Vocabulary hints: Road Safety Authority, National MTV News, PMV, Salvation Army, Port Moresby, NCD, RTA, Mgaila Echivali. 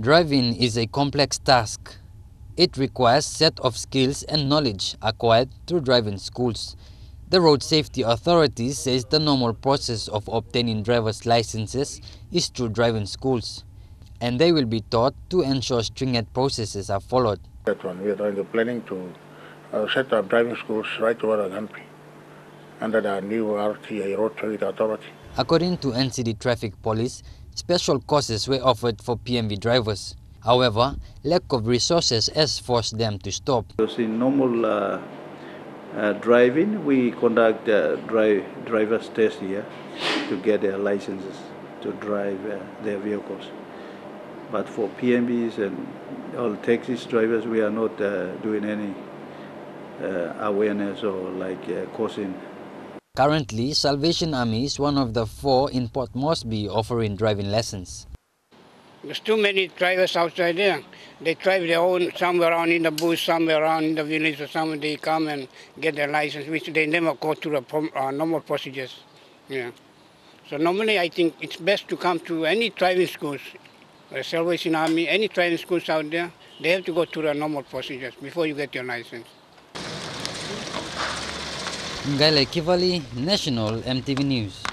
Driving is a complex task. It requires a set of skills and knowledge acquired through driving schools. The Road Safety Authority says the normal process of obtaining driver's licenses is through driving schools, and they will be taught to ensure stringent processes are followed. That one, we are planning to set up driving schools right over the country under the new RTA, Road Safety Authority. According to NCD Traffic Police, special courses were offered for PMV drivers. However, lack of resources has forced them to stop. In normal driving, we conduct driver's test here to get their licenses to drive their vehicles. But for PMVs and all taxi drivers, we are not doing any awareness or like causing. Currently, Salvation Army is one of the four in Port Moresby offering driving lessons. There's too many drivers outside there. They drive their own, somewhere around in the bush, somewhere around in the village, or somewhere they come and get their license, which they never go through the normal procedures. Yeah. So normally I think it's best to come to any driving schools, the Salvation Army, any driving schools out there. They have to go through the normal procedures before you get your license. Mgaila Echivali, National MTV News.